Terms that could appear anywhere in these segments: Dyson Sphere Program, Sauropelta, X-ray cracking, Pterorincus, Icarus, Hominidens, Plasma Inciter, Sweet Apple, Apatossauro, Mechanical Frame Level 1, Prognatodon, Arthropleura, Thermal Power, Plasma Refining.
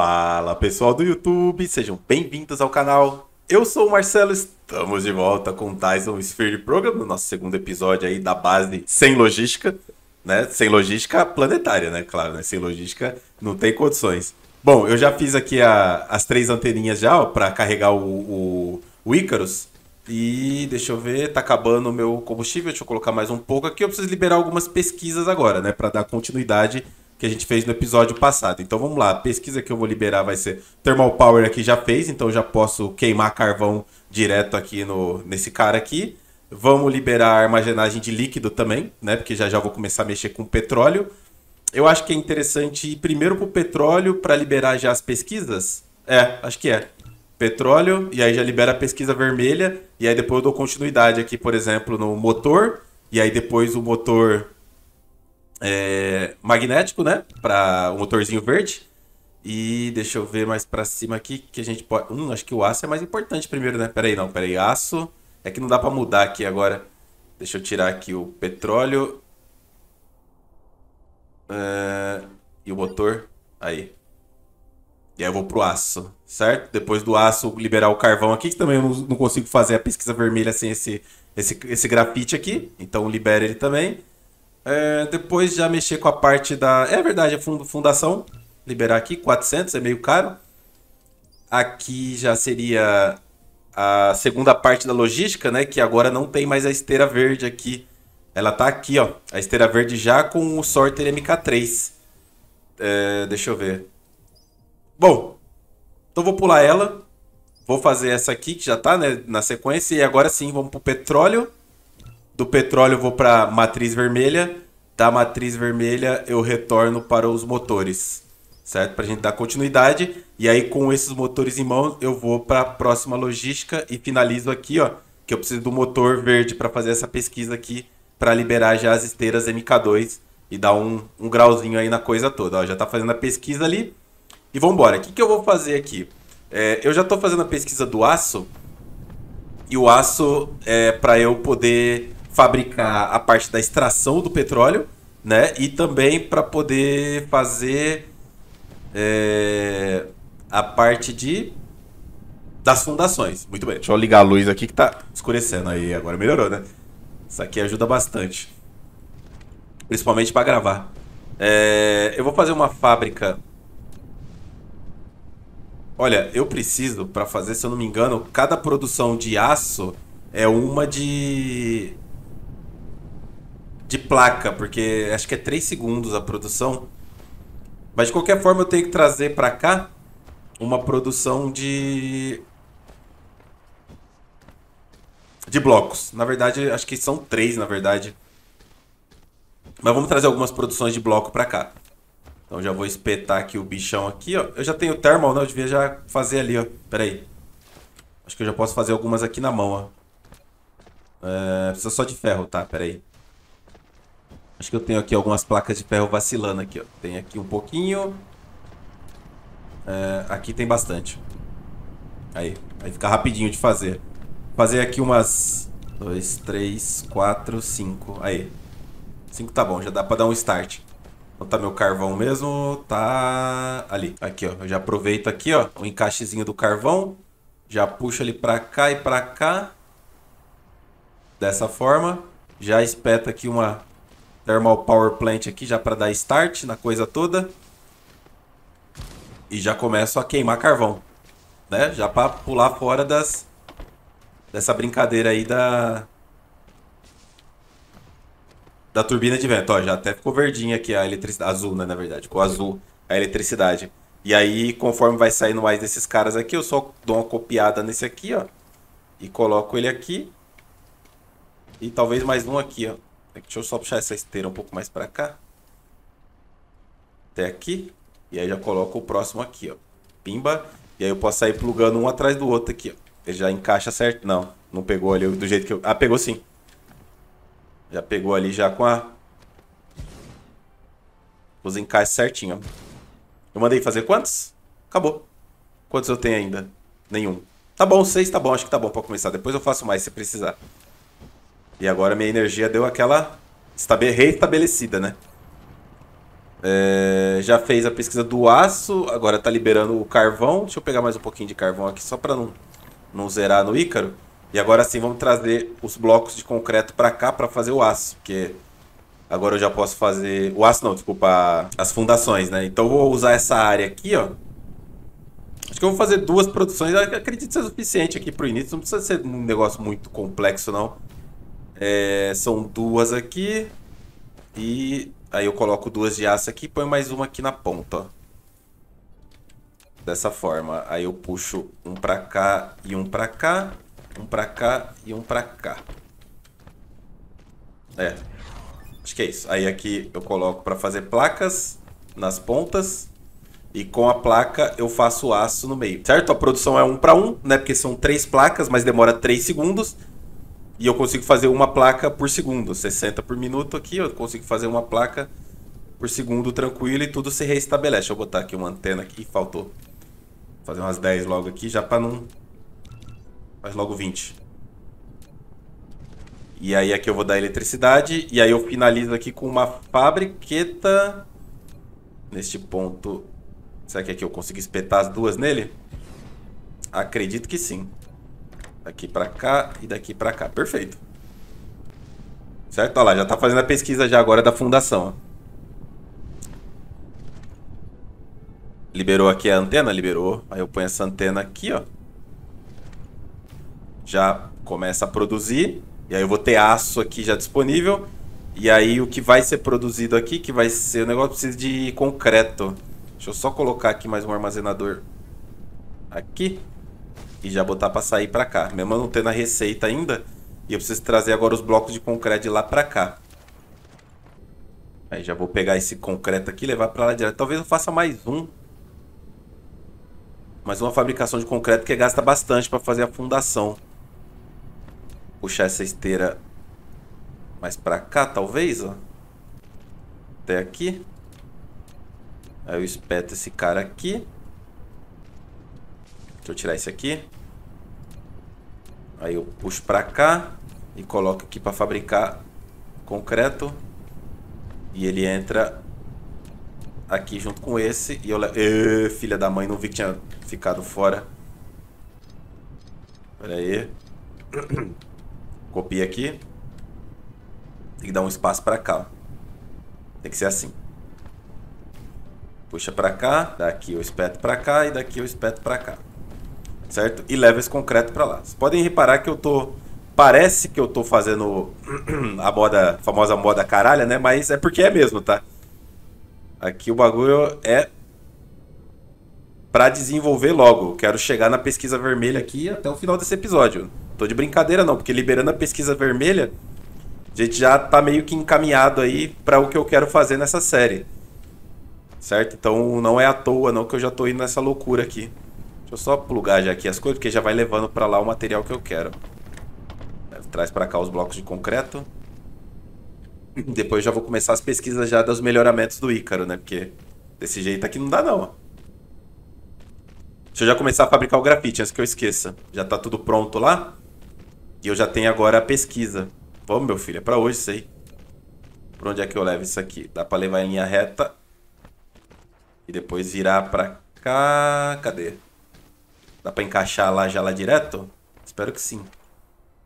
Fala pessoal do YouTube, sejam bem-vindos ao canal. Eu sou o Marcelo, estamos de volta com o Dyson Sphere Program, no nosso segundo episódio aí da base sem logística, né? Sem logística planetária, né? Claro, né? Sem logística não tem condições. Bom, eu já fiz aqui as três anteninhas já para carregar o Icarus. E deixa eu ver, tá acabando o meu combustível, deixa eu colocar mais um pouco aqui. Eu preciso liberar algumas pesquisas agora, né? Para dar continuidade que a gente fez no episódio passado. Então vamos lá, a pesquisa que eu vou liberar vai ser... Thermal Power aqui já fez, então eu já posso queimar carvão direto aqui nesse cara aqui. Vamos liberar a armazenagem de líquido também, né? Porque já já vou começar a mexer com petróleo. Eu acho que é interessante ir primeiro pro petróleo para liberar já as pesquisas. É, acho que é. Petróleo, e aí já libera a pesquisa vermelha, e aí depois eu dou continuidade aqui, por exemplo, no motor, e aí depois o motor magnético, né, para o motorzinho verde. E deixa eu ver mais para cima aqui, que a gente pode... acho que o aço é mais importante primeiro, né? Peraí, aço, é que não dá para mudar aqui agora. Deixa eu tirar aqui o petróleo e o motor, aí. E aí eu vou pro aço, certo? Depois do aço, liberar o carvão aqui, que também eu não consigo fazer a pesquisa vermelha sem esse grafite aqui. Então libera ele também. Depois já mexer com a parte da... É verdade, a fundação. Liberar aqui, 400, é meio caro. Aqui já seria a segunda parte da logística, né? Que agora não tem mais a esteira verde aqui. Ela tá aqui, ó. A esteira verde já com o sorter MK3. Deixa eu ver. Bom, então vou pular ela, vou fazer essa aqui que já tá, né, na sequência, e agora sim vamos pro petróleo. Do petróleo eu vou pra matriz vermelha, da matriz vermelha eu retorno para os motores, certo? Pra gente dar continuidade, e aí com esses motores em mãos eu vou pra próxima logística e finalizo aqui, ó, que eu preciso do motor verde para fazer essa pesquisa aqui, para liberar já as esteiras MK2 e dar um grauzinho aí na coisa toda, ó, já tá fazendo a pesquisa ali. E vamos embora. O que eu vou fazer aqui? Eu já estou fazendo a pesquisa do aço. E o aço é para eu poder fabricar a parte da extração do petróleo, né? E também para poder fazer a parte das fundações. Muito bem. Deixa eu ligar a luz aqui que está escurecendo aí. Agora melhorou, né? Isso aqui ajuda bastante. Principalmente para gravar. Eu vou fazer uma fábrica... Olha, eu preciso, para fazer, se eu não me engano, cada produção de aço é uma de placa, porque acho que é 3 segundos a produção. Mas de qualquer forma eu tenho que trazer para cá uma produção de blocos. Na verdade, acho que são 3, na verdade. Mas vamos trazer algumas produções de bloco para cá. Então já vou espetar aqui o bichão aqui, ó. Eu já tenho thermal, né? Eu devia já fazer ali, ó. Pera aí. Acho que eu já posso fazer algumas aqui na mão, ó. Precisa só de ferro, tá? Pera aí. Acho que eu tenho aqui algumas placas de ferro vacilando aqui, ó. Tem aqui um pouquinho. Aqui tem bastante. Aí. Aí fica rapidinho de fazer. Fazer aqui umas... 2, 3, 4, 5. Aí. 5 tá bom, já dá pra dar um start. Então tá meu carvão mesmo, tá ali. Aqui, ó, eu já aproveito aqui, ó, o encaixezinho do carvão. Já puxo ele pra cá e pra cá. Dessa forma. Já espeto aqui uma Thermal Power Plant aqui, já pra dar start na coisa toda. E já começo a queimar carvão, né? Já pra pular fora dessa brincadeira aí da turbina de vento, ó, já até ficou verdinha aqui a eletricidade, azul, né, na verdade, ficou azul a eletricidade. E aí, conforme vai saindo mais desses caras aqui, eu só dou uma copiada nesse aqui, ó, e coloco ele aqui, e talvez mais um aqui, ó. Deixa eu só puxar essa esteira um pouco mais pra cá, até aqui, e aí já coloco o próximo aqui, ó, pimba, e aí eu posso sair plugando um atrás do outro aqui, ó. Ele já encaixa certo, não pegou ali do jeito que eu... Ah, pegou sim. Já pegou ali já com a... Os encaixes certinho, ó. Eu mandei fazer quantos? Acabou. Quantos eu tenho ainda? Nenhum. Tá bom, 6 tá bom. Acho que tá bom pra começar. Depois eu faço mais se precisar. E agora minha energia deu aquela... Reestabelecida, né? Já fez a pesquisa do aço, agora está liberando o carvão. Deixa eu pegar mais um pouquinho de carvão aqui, só para não zerar no Ícaro. E agora sim vamos trazer os blocos de concreto para cá para fazer o aço, porque agora eu já posso fazer... O aço não, desculpa, as fundações, né? Então eu vou usar essa área aqui, ó. Acho que eu vou fazer duas produções, eu acredito que seja suficiente aqui para o início. Não precisa ser um negócio muito complexo, não. São duas aqui. E aí eu coloco duas de aço aqui e ponho mais uma aqui na ponta, ó. Dessa forma. Aí eu puxo um para cá e um para cá. Um para cá e um para cá. Acho que é isso. Aí aqui eu coloco para fazer placas nas pontas. E com a placa eu faço aço no meio, certo? A produção é 1 para 1, né? Porque são 3 placas, mas demora 3 segundos. E eu consigo fazer uma placa por segundo, 60 por minuto aqui. Eu consigo fazer uma placa por segundo tranquilo e tudo se reestabelece. Deixa eu botar aqui uma antena aqui, faltou. Vou fazer umas 10 logo aqui, já para não... Faz logo 20. E aí aqui eu vou dar eletricidade. E aí eu finalizo aqui com uma fabriqueta. Neste ponto... Será que aqui eu consigo espetar as duas nele? Acredito que sim. Daqui pra cá e daqui pra cá. Perfeito. Certo? Olha lá, já tá fazendo a pesquisa já agora da fundação. Liberou aqui a antena? Liberou. Aí eu ponho essa antena aqui, ó. Já começa a produzir. E aí eu vou ter aço aqui já disponível. E aí o que vai ser produzido aqui, que vai ser... O negócio precisa de concreto. Deixa eu só colocar aqui mais um armazenador aqui e já botar para sair para cá. Mesmo eu não tendo a receita ainda, e eu preciso trazer agora os blocos de concreto de lá para cá. Aí já vou pegar esse concreto aqui e levar para lá direto. Talvez eu faça mais um. Mais uma fabricação de concreto que gasta bastante para fazer a fundação. Puxar essa esteira mais para cá, talvez, ó. Até aqui. Aí eu espeto esse cara aqui. Deixa eu tirar esse aqui. Aí eu puxo pra cá e coloco aqui pra fabricar concreto. E ele entra aqui junto com esse. E eu levo... filha da mãe, não vi que tinha ficado fora. Pera aí. Copia aqui. Tem que dar um espaço pra cá. Tem que ser assim. Puxa pra cá, daqui eu espeto pra cá e daqui eu espeto pra cá. Certo? E leva esse concreto pra lá. Vocês podem reparar que eu tô... Parece que eu tô fazendo a moda, famosa moda caralha, né? Mas é porque é mesmo, tá? Aqui o bagulho é pra desenvolver logo. Quero chegar na pesquisa vermelha aqui até o final desse episódio. Tô de brincadeira não, porque liberando a pesquisa vermelha, a gente já tá meio que encaminhado aí pra o que eu quero fazer nessa série. Certo? Então não é à toa não que eu já tô indo nessa loucura aqui. Deixa eu só plugar já aqui as coisas, porque já vai levando pra lá o material que eu quero. Traz pra cá os blocos de concreto. Depois eu já vou começar as pesquisas já dos melhoramentos do Ícaro, né? Porque desse jeito aqui não dá não. Deixa eu já começar a fabricar o grafite, antes que eu esqueça. Já tá tudo pronto lá. E eu já tenho agora a pesquisa. Vamos, meu filho, é pra hoje isso aí. Por onde é que eu levo isso aqui? Dá pra levar em linha reta. E depois virar pra cá... Cadê? Dá pra encaixar lá já lá direto? Espero que sim.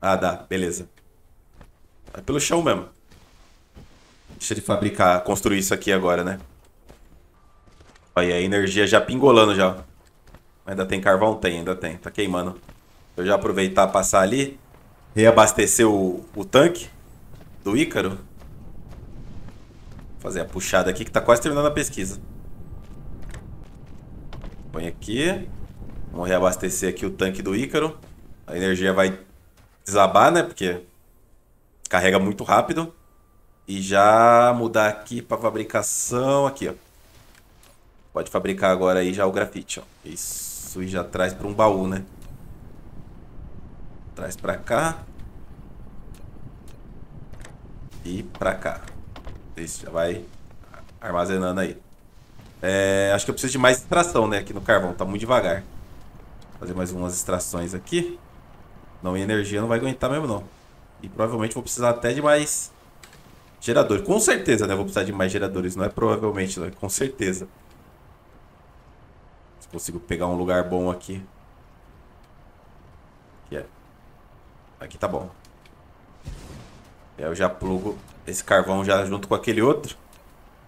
Ah, dá. Beleza. Vai pelo chão mesmo. Deixa ele fabricar, construir isso aqui agora, né? Olha, a energia já pingolando já. Ainda tem carvão? Tem, ainda tem. Tá queimando. Eu já aproveitar, passar ali. Reabastecer o tanque do Ícaro. Vou fazer a puxada aqui que tá quase terminando a pesquisa. Põe aqui. Vamos reabastecer aqui o tanque do Ícaro. A energia vai desabar, né? Porque carrega muito rápido. E já mudar aqui para fabricação. Aqui, ó. Pode fabricar agora aí já o grafite, ó. Isso, e já traz para um baú, né? Traz para cá. E para cá. Isso, já vai armazenando aí. Acho que eu preciso de mais extração, né? Aqui no carvão, tá muito devagar. Fazer mais umas extrações aqui. Não, energia não vai aguentar mesmo, não. E provavelmente vou precisar até de mais Gerador, com certeza, né? Vou precisar de mais geradores, não é provavelmente, né? Com certeza. Se consigo pegar um lugar bom aqui. Aqui tá bom. E aí eu já plugo esse carvão já junto com aquele outro.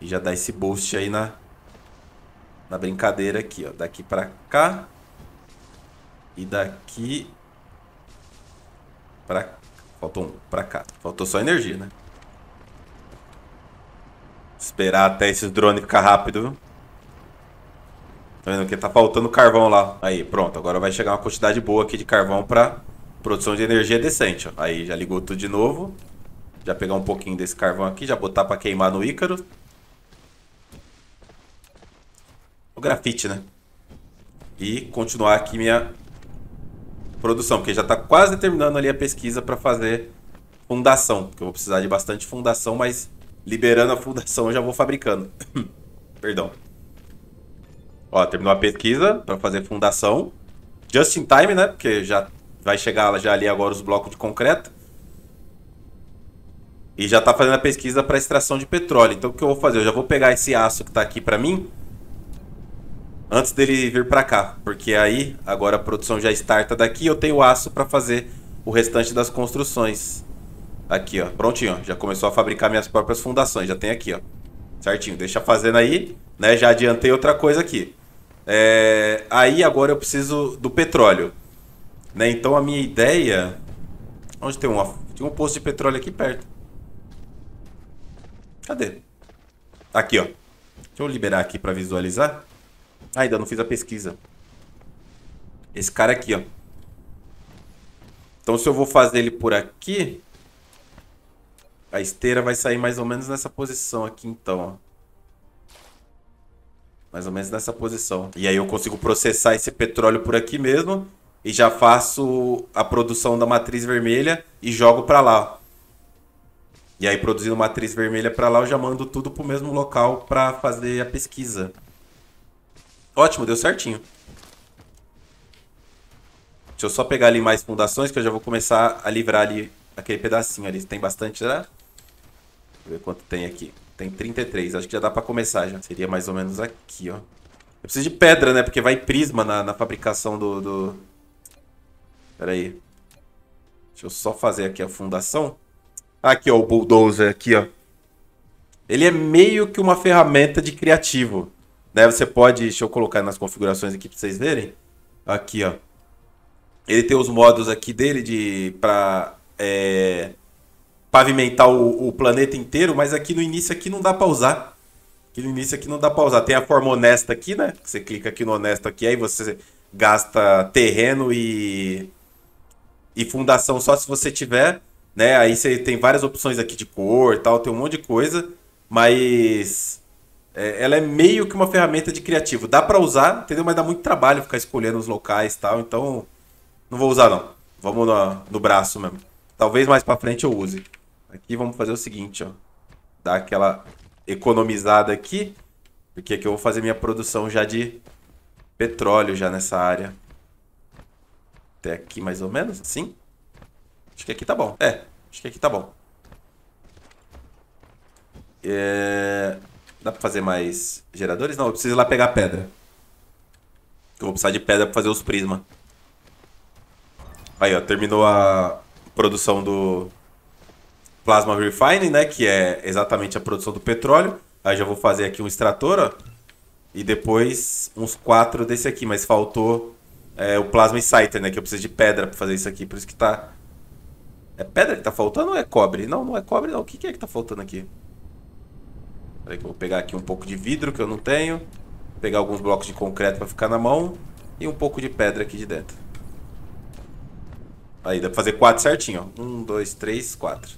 E já dá esse boost aí na brincadeira aqui, ó. Daqui pra cá. E daqui pra cá. Faltou um pra cá. Faltou só energia, né? Esperar até esses drones ficar rápido, viu? Tá vendo que tá faltando carvão lá. Aí, pronto. Agora vai chegar uma quantidade boa aqui de carvão pra produção de energia decente, ó. Aí já ligou tudo de novo. Já pegar um pouquinho desse carvão aqui. Já botar pra queimar no Ícaro. O grafite, né? E continuar aqui minha produção. Porque já tá quase terminando ali a pesquisa pra fazer fundação. Porque eu vou precisar de bastante fundação. Mas liberando a fundação eu já vou fabricando. Perdão. Ó, terminou a pesquisa pra fazer fundação. Just in time, né? Porque já... vai chegar já ali agora os blocos de concreto. E já tá fazendo a pesquisa para extração de petróleo. Então o que eu vou fazer? Eu já vou pegar esse aço que tá aqui para mim. Antes dele vir para cá. Porque aí agora a produção já starta daqui. Eu tenho aço para fazer o restante das construções. Aqui, ó. Prontinho, ó. Já começou a fabricar minhas próprias fundações. Já tem aqui, ó. Certinho. Deixa fazendo aí, né? Já adiantei outra coisa aqui. Aí agora eu preciso do petróleo. Né? Então a minha ideia... Onde tem uma... Tinha um posto de petróleo aqui perto. Cadê? Aqui, ó. Deixa eu liberar aqui para visualizar. Ah, ainda não fiz a pesquisa. Esse cara aqui, ó. Então se eu vou fazer ele por aqui... A esteira vai sair mais ou menos nessa posição aqui, então, ó. Mais ou menos nessa posição. E aí eu consigo processar esse petróleo por aqui mesmo... E já faço a produção da matriz vermelha e jogo para lá. E aí produzindo matriz vermelha para lá, eu já mando tudo pro mesmo local para fazer a pesquisa. Ótimo, deu certinho. Deixa eu só pegar ali mais fundações que eu já vou começar a livrar ali aquele pedacinho ali. Tem bastante, será? Deixa eu ver quanto tem aqui. Tem 33, acho que já dá para começar já. Seria mais ou menos aqui, ó. Eu preciso de pedra, né? Porque vai prisma na fabricação do... Pera aí. Deixa eu só fazer aqui a fundação. Aqui, ó, o bulldozer aqui, ó. Ele é meio que uma ferramenta de criativo, né? Você pode... Deixa eu colocar nas configurações aqui pra vocês verem. Aqui, ó. Ele tem os modos aqui dele de... Pra... pavimentar o planeta inteiro. Mas aqui no início aqui não dá pra usar. Aqui no início aqui não dá pra usar. Tem a forma honesta aqui, né? Você clica aqui no honesto aqui, aí você gasta terreno e fundação só se você tiver, né? Aí você tem várias opções aqui de cor e tal, tem um monte de coisa, mas ela é meio que uma ferramenta de criativo. Dá pra usar, entendeu? Mas dá muito trabalho ficar escolhendo os locais e tal, então não vou usar não. Vamos no braço mesmo. Talvez mais pra frente eu use. Aqui vamos fazer o seguinte, ó. Dar aquela economizada aqui, porque aqui eu vou fazer minha produção já de petróleo já nessa área. Até aqui mais ou menos, assim. Acho que aqui tá bom. Acho que aqui tá bom. Dá pra fazer mais geradores? Não, eu preciso ir lá pegar pedra. Eu vou precisar de pedra pra fazer os prisma. Aí, ó, terminou a produção do Plasma Refining, né? Que é exatamente a produção do petróleo. Aí já vou fazer aqui um extrator, ó. E depois uns 4 desse aqui. Mas faltou o Plasma Inciter, né? Que eu preciso de pedra pra fazer isso aqui. Por isso que tá... É pedra que tá faltando ou é cobre? Não, não é cobre não. O que é que tá faltando aqui? Peraí que eu vou pegar aqui um pouco de vidro que eu não tenho. Vou pegar alguns blocos de concreto pra ficar na mão. E um pouco de pedra aqui de dentro. Aí dá pra fazer 4 certinho, ó. 1, 2, 3, 4.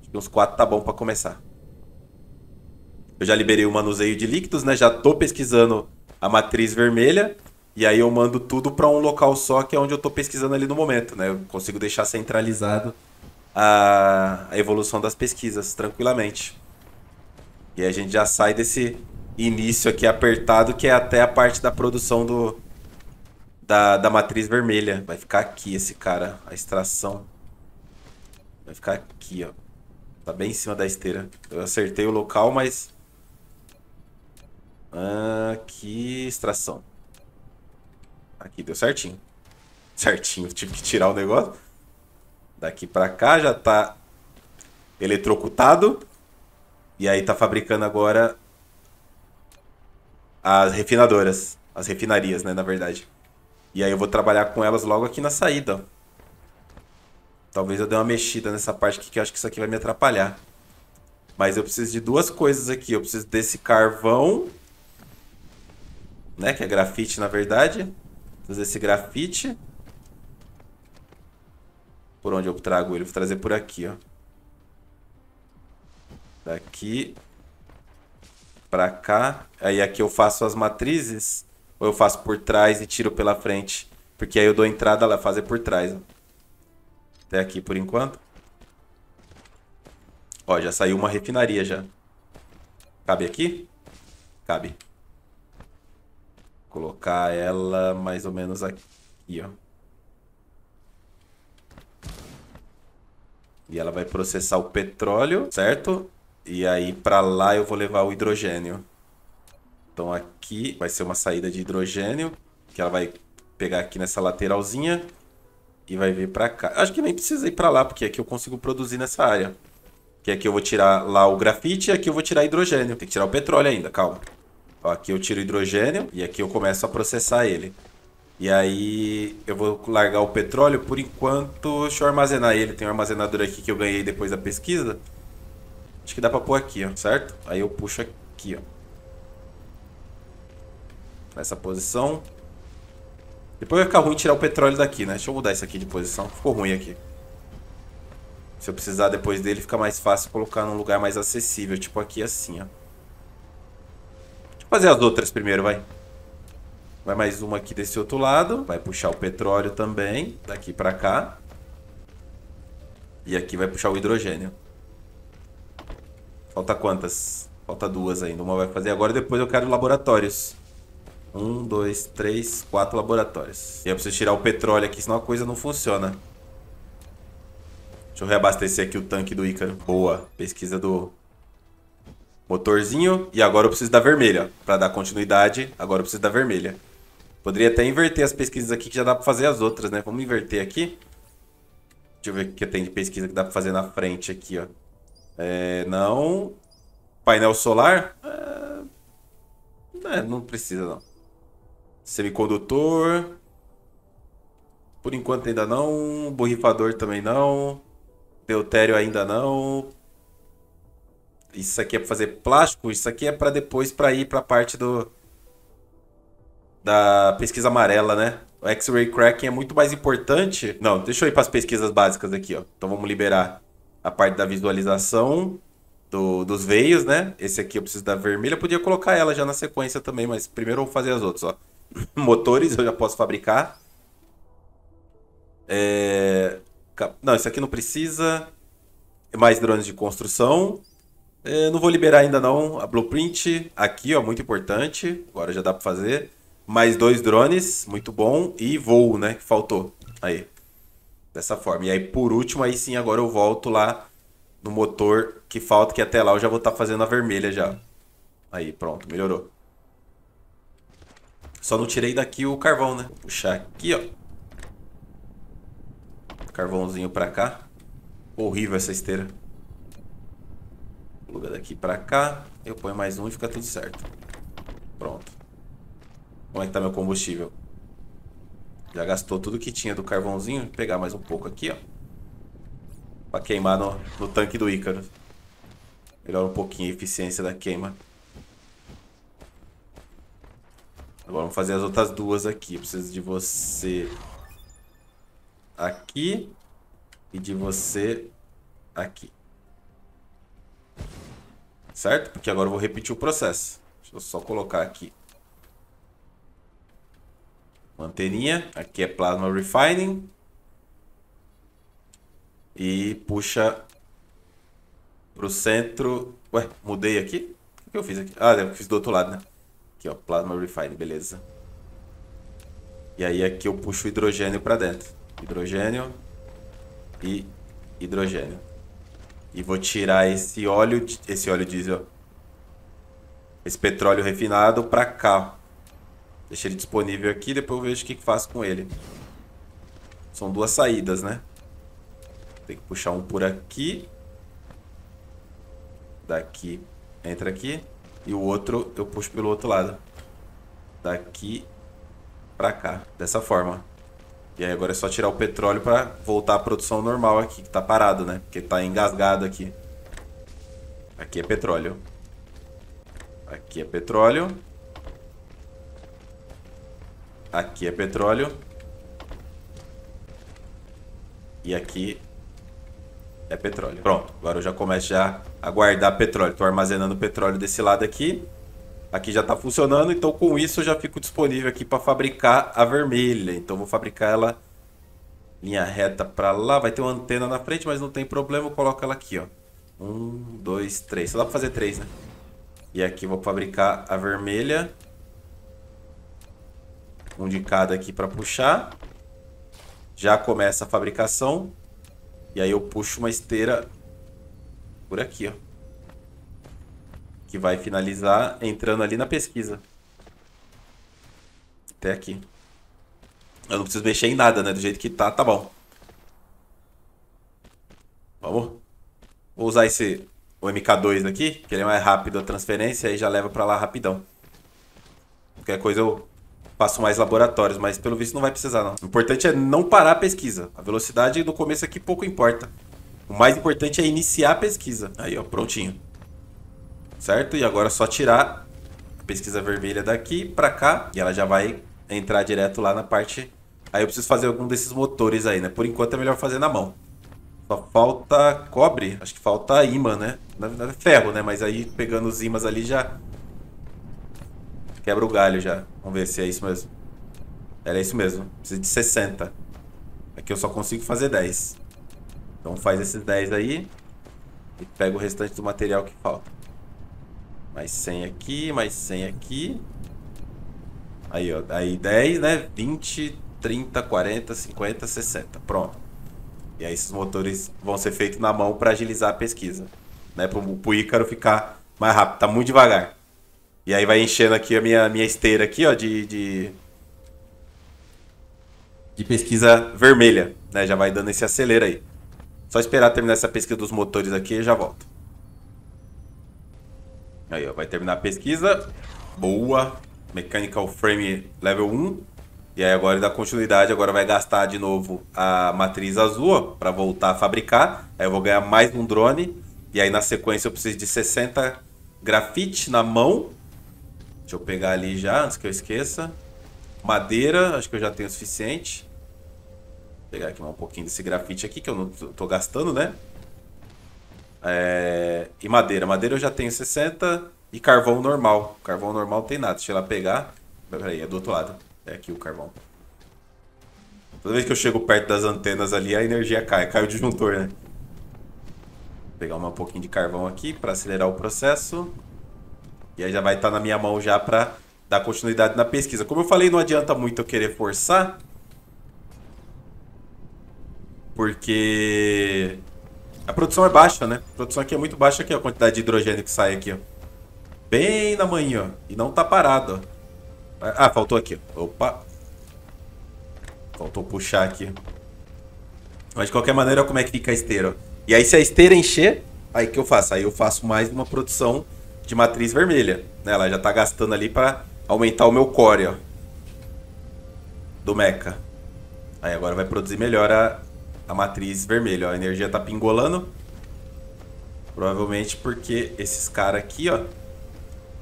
Acho que uns 4 tá bom pra começar. Eu já liberei o manuseio de líquidos, né? Já tô pesquisando a matriz vermelha. E aí eu mando tudo para um local só, que é onde eu tô pesquisando ali no momento, né? Eu consigo deixar centralizado a evolução das pesquisas, tranquilamente. E aí a gente já sai desse início aqui apertado, que é até a parte da produção da matriz vermelha. Vai ficar aqui esse cara, a extração. Vai ficar aqui, ó. Tá bem em cima da esteira. Eu acertei o local, mas... Aqui, extração. Aqui, deu certinho. Certinho, tive que tirar o negócio. Daqui pra cá já tá eletrocutado. E aí tá fabricando agora as refinadoras. As refinarias, né, na verdade. E aí eu vou trabalhar com elas logo aqui na saída, ó. Talvez eu dê uma mexida nessa parte aqui, que eu acho que isso aqui vai me atrapalhar. Mas eu preciso de duas coisas aqui. Eu preciso desse carvão, né, que é grafite, na verdade. Preciso desse grafite. Por onde eu trago ele? Vou trazer por aqui, ó. Daqui pra cá. Aí aqui eu faço as matrizes. Ou eu faço por trás e tiro pela frente. Porque aí eu dou entrada lá, fazer por trás, ó. Até aqui por enquanto. Ó, já saiu uma refinaria já. Cabe aqui? Cabe. Vou colocar ela mais ou menos aqui, ó. E ela vai processar o petróleo, certo? E aí pra lá eu vou levar o hidrogênio. Então aqui vai ser uma saída de hidrogênio. Que ela vai pegar aqui nessa lateralzinha. E vai vir pra cá. Acho que nem precisa ir pra lá, porque aqui eu consigo produzir nessa área. Que aqui eu vou tirar lá o grafite e aqui eu vou tirar hidrogênio. Tem que tirar o petróleo ainda, calma. Ó, aqui eu tiro o hidrogênio e aqui eu começo a processar ele. E aí eu vou largar o petróleo por enquanto. Deixa eu armazenar ele. Tem um armazenador aqui que eu ganhei depois da pesquisa. Acho que dá pra pôr aqui, ó, certo? Aí eu puxo aqui, ó. Nessa posição. Depois vai ficar ruim tirar o petróleo daqui, né? Deixa eu mudar isso aqui de posição. Ficou ruim aqui. Se eu precisar depois dele, fica mais fácil colocar num lugar mais acessível. Tipo aqui, assim, ó. Deixa eu fazer as outras primeiro, vai. Vai mais uma aqui desse outro lado. Vai puxar o petróleo também. Daqui pra cá. E aqui vai puxar o hidrogênio. Falta quantas? Falta duas ainda. Uma vai fazer agora e depois eu quero laboratórios. 1, 2, 3, 4 laboratórios. E eu preciso tirar o petróleo aqui, senão a coisa não funciona. Deixa eu reabastecer aqui o tanque do Ícaro. Boa. Pesquisa do motorzinho. E agora eu preciso da vermelha. Para dar continuidade, agora eu preciso da vermelha. Poderia até inverter as pesquisas aqui, que já dá para fazer as outras, né? Vamos inverter aqui. Deixa eu ver o que tem de pesquisa que dá para fazer na frente aqui, ó. Não. Painel solar? Não precisa, não. Semicondutor. Por enquanto ainda não. Borrifador também não. Deutério ainda não. Isso aqui é para fazer plástico. Isso aqui é para depois para ir para a parte do... da pesquisa amarela, né? O X-ray cracking é muito mais importante. Não, deixa eu ir para as pesquisas básicas aqui, ó. Então vamos liberar a parte da visualização dos veios, né? Esse aqui eu preciso da vermelha. Eu podia colocar ela já na sequência também, mas primeiro eu vou fazer as outras, ó. Motores eu já posso fabricar. Não, isso aqui não precisa. Mais drones de construção. Não vou liberar ainda não. A blueprint aqui, ó, muito importante. Agora já dá pra fazer. Mais 2 drones, muito bom. E voo, né, que faltou. Aí, dessa forma. E aí por último, aí sim, agora eu volto lá no motor que falta, que até lá eu já vou estar fazendo a vermelha já. Aí, pronto, melhorou. Só não tirei daqui o carvão, né? Vou puxar aqui, ó. Carvãozinho pra cá. Horrível essa esteira. Pluga daqui pra cá. Eu ponho mais um e fica tudo certo. Pronto. Como é que tá meu combustível? Já gastou tudo que tinha do carvãozinho. Vou pegar mais um pouco aqui, ó. Pra queimar no tanque do Ícaro. Melhora um pouquinho a eficiência da queima. Agora vamos fazer as outras duas aqui. Eu preciso de você aqui e de você aqui. Certo? Porque agora eu vou repetir o processo. Deixa eu só colocar aqui. Anteninha. Aqui é Plasma Refining. E puxa pro centro. Ué, mudei aqui? O que eu fiz aqui? Ah, eu fiz do outro lado, né? Aqui, ó, Plasma Refine, beleza. E aí aqui eu puxo o hidrogênio pra dentro. Hidrogênio e hidrogênio. E vou tirar esse óleo diesel, esse petróleo refinado para cá. Deixa ele disponível aqui, depois eu vejo o que faço com ele. São duas saídas, né? Tem que puxar um por aqui. Daqui entra aqui. E o outro eu puxo pelo outro lado. Daqui pra cá. Dessa forma. E aí agora é só tirar o petróleo pra voltar à produção normal aqui. Que tá parado, né? Porque tá engasgado aqui. Aqui é petróleo. Aqui é petróleo. Aqui é petróleo. E aqui é petróleo. Pronto. Agora eu já começo já a guardar petróleo. Estou armazenando petróleo desse lado aqui. Aqui já está funcionando. Então com isso eu já fico disponível aqui para fabricar a vermelha. Então vou fabricar ela linha reta para lá. Vai ter uma antena na frente, mas não tem problema. Eu coloco ela aqui, ó. 1, 2, 3. Só dá para fazer 3, né? E aqui vou fabricar a vermelha. Um de cada aqui para puxar. Já começa a fabricação. E aí eu puxo uma esteira por aqui, ó. Que vai finalizar entrando ali na pesquisa. Até aqui. Eu não preciso mexer em nada, né? Do jeito que tá, tá bom. Vamos. Vou usar esse o MK2 daqui, que ele é mais rápido a transferência. Aí já leva pra lá rapidão. Qualquer coisa eu faço mais laboratórios, mas pelo visto não vai precisar, não. O importante é não parar a pesquisa. A velocidade no começo aqui pouco importa. O mais importante é iniciar a pesquisa. Aí, ó, prontinho. Certo? E agora é só tirar a pesquisa vermelha daqui pra cá. E ela já vai entrar direto lá na parte... Aí eu preciso fazer algum desses motores aí, né? Por enquanto é melhor fazer na mão. Só falta cobre. Acho que falta ímã, né? Na verdade é ferro, né? Mas aí pegando os ímãs ali já... Quebra o galho já. Vamos ver se é isso mesmo. Era isso mesmo. Precisa de 60. Aqui eu só consigo fazer 10. Então faz esses 10 aí. E pega o restante do material que falta. Mais 100 aqui. Mais 100 aqui. Aí, ó. Aí 10, né? 20, 30, 40, 50, 60. Pronto. E aí esses motores vão ser feitos na mão para agilizar a pesquisa. Né? Pro Ícaro ficar mais rápido. Tá muito devagar. E aí vai enchendo aqui a minha esteira aqui, ó, de pesquisa vermelha, né? Já vai dando esse acelero aí. Só esperar terminar essa pesquisa dos motores aqui e já volto. Aí, ó, vai terminar a pesquisa. Boa. Mechanical Frame Level 1. E aí agora dá continuidade, agora vai gastar de novo a matriz azul para voltar a fabricar. Aí eu vou ganhar mais um drone. E aí na sequência eu preciso de 60 grafite na mão. Deixa eu pegar ali já, antes que eu esqueça. Madeira, acho que eu já tenho o suficiente. Vou pegar aqui um pouquinho desse grafite aqui, que eu não tô gastando, né? E madeira. Madeira eu já tenho 60. E carvão normal. Carvão normal não tem nada. Deixa eu lá pegar. Peraí, é do outro lado. É aqui o carvão. Toda vez que eu chego perto das antenas ali, a energia cai. Cai o disjuntor, né? Vou pegar um pouquinho de carvão aqui para acelerar o processo. E aí já vai estar na minha mão já para dar continuidade na pesquisa. Como eu falei, não adianta muito eu querer forçar. Porque a produção é baixa, né? A produção aqui é muito baixa, aqui, ó, a quantidade de hidrogênio que sai aqui, ó. Bem na manhã, ó. E não tá parado, ó. Ah, faltou aqui, ó. Opa. Faltou puxar aqui. Mas de qualquer maneira, olha como é que fica a esteira, ó. E aí se a esteira encher, aí que eu faço? Aí eu faço mais uma produção de matriz vermelha, né? Ela já tá gastando ali para aumentar o meu core, ó, do mecha. Aí agora vai produzir melhor a matriz vermelha, ó. A energia tá pingolando. Provavelmente porque esses caras aqui, ó,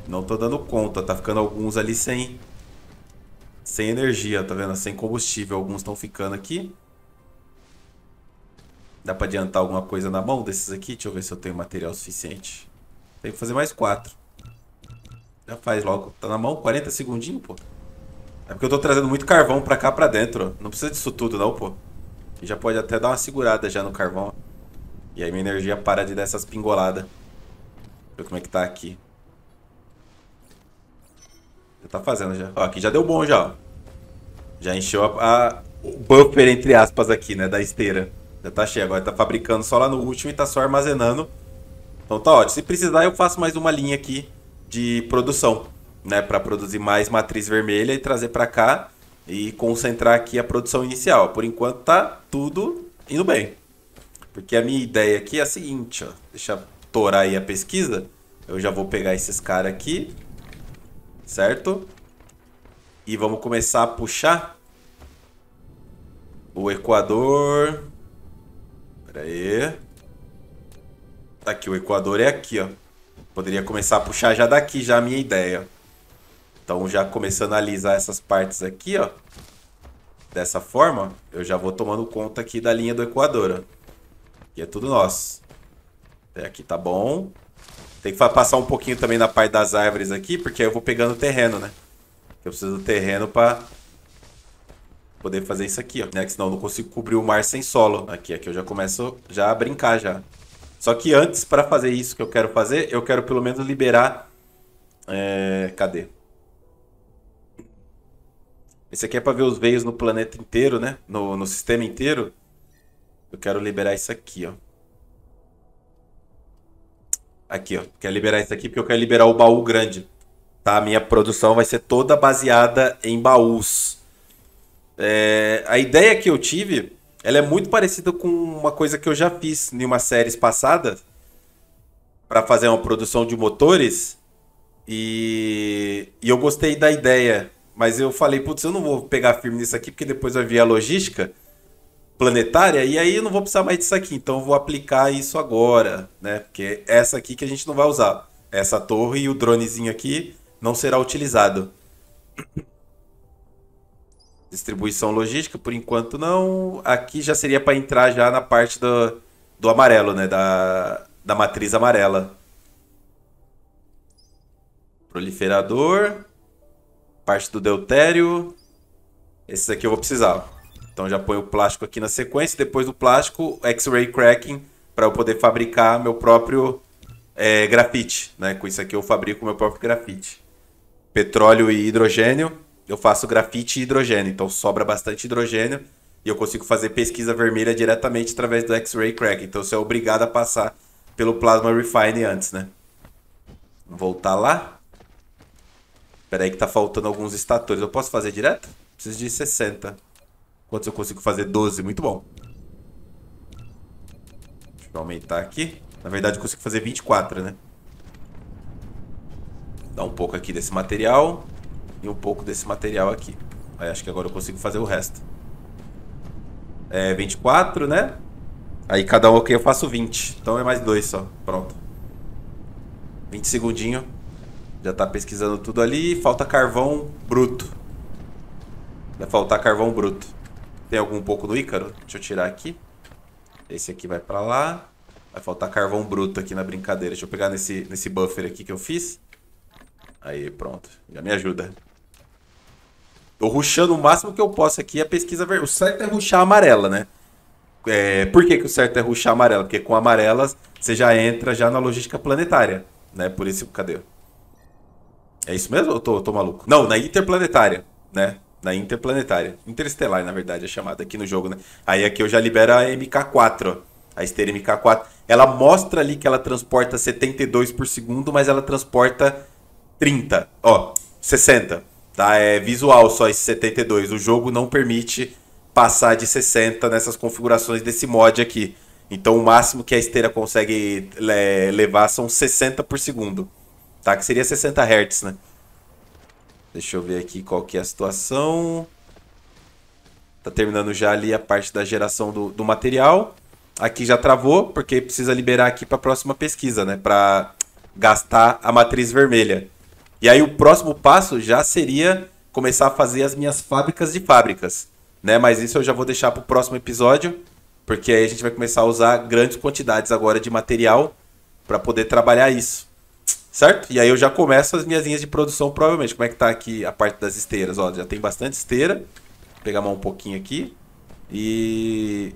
não tô dando conta. Tá ficando alguns ali sem energia, tá vendo? Sem combustível. Alguns estão ficando aqui. Dá para adiantar alguma coisa na mão desses aqui? Deixa eu ver se eu tenho material suficiente. Tem que fazer mais 4. Já faz logo. Tá na mão? 40 segundinhos, pô. É porque eu tô trazendo muito carvão pra cá, pra dentro. Não precisa disso tudo, não, pô. E já pode até dar uma segurada já no carvão. E aí minha energia para de dar essas pingoladas. Deixa eu ver como é que tá aqui. Já tá fazendo já. Ó, aqui já deu bom já, ó. Já encheu o buffer, entre aspas, aqui, né? Da esteira. Já tá cheio. Agora tá fabricando só lá no último e tá só armazenando. Então tá ótimo. Se precisar, eu faço mais uma linha aqui de produção, né? Pra produzir mais matriz vermelha e trazer pra cá e concentrar aqui a produção inicial. Por enquanto tá tudo indo bem. Porque a minha ideia aqui é a seguinte, ó. Deixa eu torar aí a pesquisa. Eu já vou pegar esses caras aqui, certo? E vamos começar a puxar o Equador. Pera aí. Tá aqui, o Equador é aqui, ó. Poderia começar a puxar já daqui, já a minha ideia. Então já começando a alisar essas partes aqui, ó. Dessa forma, eu já vou tomando conta aqui da linha do Equador, ó. Aqui é tudo nosso. Até aqui tá bom. Tem que passar um pouquinho também na parte das árvores aqui, porque aí eu vou pegando terreno, né? Eu preciso do terreno pra poder fazer isso aqui, ó. Né? Que senão eu não consigo cobrir o mar sem solo. Aqui, aqui eu já começo já a brincar já. Só que antes, pra fazer isso que eu quero fazer, eu quero pelo menos liberar... Cadê? Esse aqui é pra ver os veios no planeta inteiro, né? No sistema inteiro. Eu quero liberar isso aqui, ó. Aqui, ó. Quero liberar isso aqui porque eu quero liberar o baú grande. Tá? A minha produção vai ser toda baseada em baús. A ideia que eu tive, ela é muito parecida com uma coisa que eu já fiz em uma série passada. Para fazer uma produção de motores. E eu gostei da ideia. Mas eu falei, putz, eu não vou pegar firme nisso aqui porque depois vai vir a logística planetária, e aí eu não vou precisar mais disso aqui, então eu vou aplicar isso agora, né? Porque essa aqui que a gente não vai usar, essa torre e o dronezinho aqui não será utilizado. Distribuição logística, por enquanto não. Aqui já seria para entrar já na parte do amarelo, né? Da matriz amarela. Proliferador, parte do deutério. Esse aqui eu vou precisar. Então já ponho o plástico aqui na sequência. Depois do plástico, X-ray cracking, para eu poder fabricar meu próprio grafite, né? Com isso aqui eu fabrico meu próprio grafite. Petróleo e hidrogênio. Eu faço grafite e hidrogênio. Então sobra bastante hidrogênio. E eu consigo fazer pesquisa vermelha diretamente através do X-ray cracking. Então você é obrigado a passar pelo Plasma Refining antes, né? Vamos voltar lá. Espera aí que tá faltando alguns estatores. Eu posso fazer direto? Preciso de 60. Quantos eu consigo fazer? 12. Muito bom. Deixa eu aumentar aqui. Na verdade, eu consigo fazer 24, né? Dá um pouco aqui desse material. E um pouco desse material aqui. Aí, acho que agora eu consigo fazer o resto. 24, né? Aí, cada um aqui eu faço 20. Então, é mais 2 só. Pronto. 20 segundinho. Já tá pesquisando tudo ali. Falta carvão bruto. Vai faltar carvão bruto. Tem algum pouco no Ícaro? Deixa eu tirar aqui. Esse aqui vai pra lá. Vai faltar carvão bruto aqui na brincadeira. Deixa eu pegar nesse buffer aqui que eu fiz. Aí, pronto. Já me ajuda. Tô rushando o máximo que eu posso aqui a pesquisa vermelha. O certo é rushar a amarela, né? Por que o certo é rushar a amarela? Porque com amarelas você já entra já na logística planetária, né? Por isso, cadê? É isso mesmo ou tô maluco? Não, na interplanetária, né? Na interplanetária. Interestelar, na verdade, é chamada aqui no jogo, né? Aí aqui eu já libero a MK4, ó. A esteira MK4. Ela mostra ali que ela transporta 72 por segundo, mas ela transporta 30. Ó, 60. Tá? É visual só esse 72. O jogo não permite passar de 60 nessas configurações desse mod aqui. Então o máximo que a esteira consegue levar são 60 por segundo. Tá? Que seria 60 Hz, né? Deixa eu ver aqui qual que é a situação. Tá terminando já ali a parte da geração do material. Aqui já travou, porque precisa liberar aqui para a próxima pesquisa, né? Para gastar a matriz vermelha. E aí o próximo passo já seria começar a fazer as minhas fábricas de fábricas, né? Mas isso eu já vou deixar para o próximo episódio, porque aí a gente vai começar a usar grandes quantidades agora de material para poder trabalhar isso. Certo? E aí eu já começo as minhas linhas de produção, provavelmente. Como é que tá aqui a parte das esteiras? Ó, já tem bastante esteira. Vou pegar mais um pouquinho aqui. E...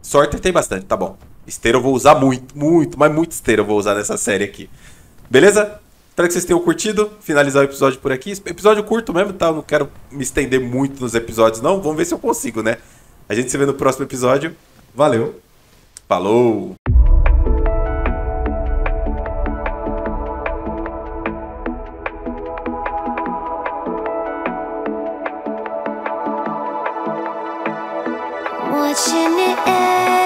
sorter tem bastante, tá bom. Esteira eu vou usar muito, muito, mas muito esteira eu vou usar nessa série aqui. Beleza? Espero que vocês tenham curtido. Finalizar o episódio por aqui. Episódio curto mesmo, tá? Eu não quero me estender muito nos episódios, não. Vamos ver se eu consigo, né? A gente se vê no próximo episódio. Valeu, falou! Watching it end.